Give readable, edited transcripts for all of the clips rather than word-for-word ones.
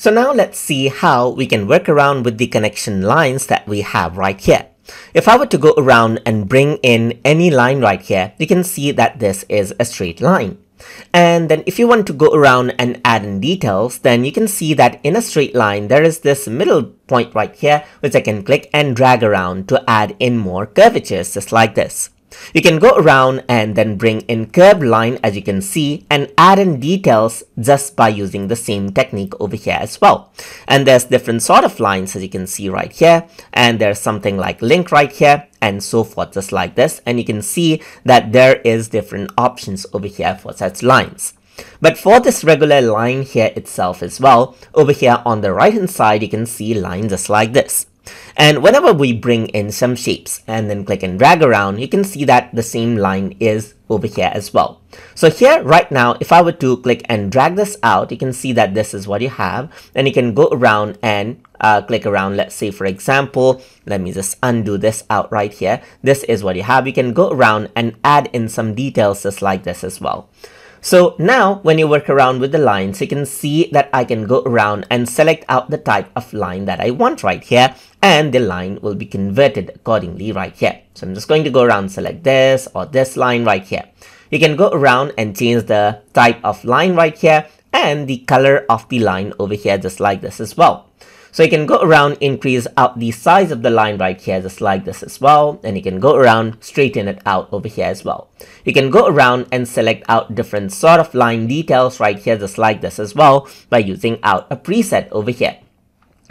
So now let's see how we can work around with the connection lines that we have right here. If I were to go around and bring in any line right here, you can see that this is a straight line. And then if you want to go around and add in details, then you can see that in a straight line, there is this middle point right here, which I can click and drag around to add in more curvatures, just like this. You can go around and then bring in curved line, as you can see, and add in details just by using the same technique over here as well. And there's different sort of lines, as you can see right here, and there's something like link right here and so forth, just like this. And you can see that there is different options over here for such lines. But for this regular line here itself as well, over here on the right hand side, you can see lines just like this. And whenever we bring in some shapes and then click and drag around, you can see that the same line is over here as well. So here right now, if I were to click and drag this out, you can see that this is what you have. And you can go around and click around. Let's say, for example, let me just undo this out right here. This is what you have. You can go around and add in some details just like this as well. So now when you work around with the lines, you can see that I can go around and select out the type of line that I want right here, and the line will be converted accordingly right here. So I'm just going to go around and select this or this line right here. You can go around and change the type of line right here and the color of the line over here, just like this as well. So you can go around, increase out the size of the line right here, just like this as well. And you can go around, straighten it out over here as well. You can go around and select out different sort of line details right here, just like this as well, by using out a preset over here.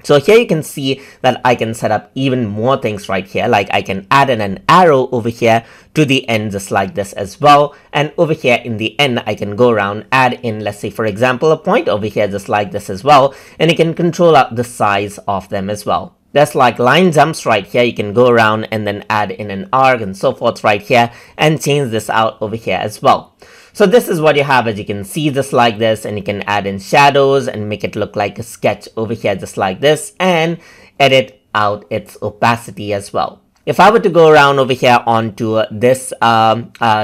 So here you can see that I can set up even more things right here, like I can add in an arrow over here to the end, just like this as well. And over here in the end, I can go around, add in, let's say, for example, a point over here, just like this as well. And you can control out the size of them as well. There's like line jumps right here. You can go around and then add in an arc and so forth right here and change this out over here as well. So this is what you have, as you can see, just like this, and you can add in shadows and make it look like a sketch over here, just like this, and edit out its opacity as well. If I were to go around over here onto this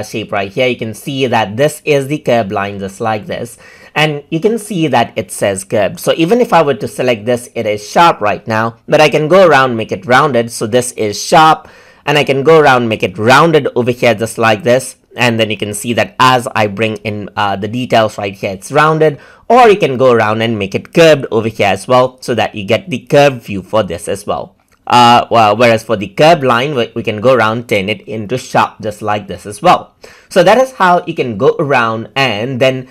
shape right here, you can see that this is the curved line, just like this, and you can see that it says curved. So even if I were to select this, it is sharp right now, but I can go around, make it rounded. So this is sharp, and I can go around, make it rounded over here, just like this. And then you can see that as I bring in the details right here, it's rounded. Or you can go around and make it curved over here as well, so that you get the curved view for this as well. Whereas for the curved line, we can go around, turn it into sharp, just like this as well. So that is how you can go around and then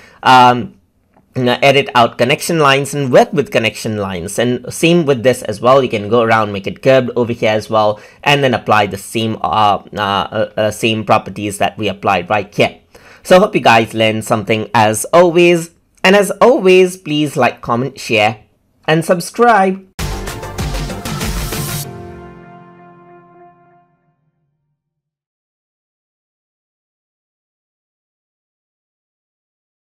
edit out connection lines and work with connection lines. And same with this as well. You can go around, make it curved over here as well, and then apply the same same properties that we applied right here. So I hope you guys learned something as always. And as always, please like, comment, share, and subscribe.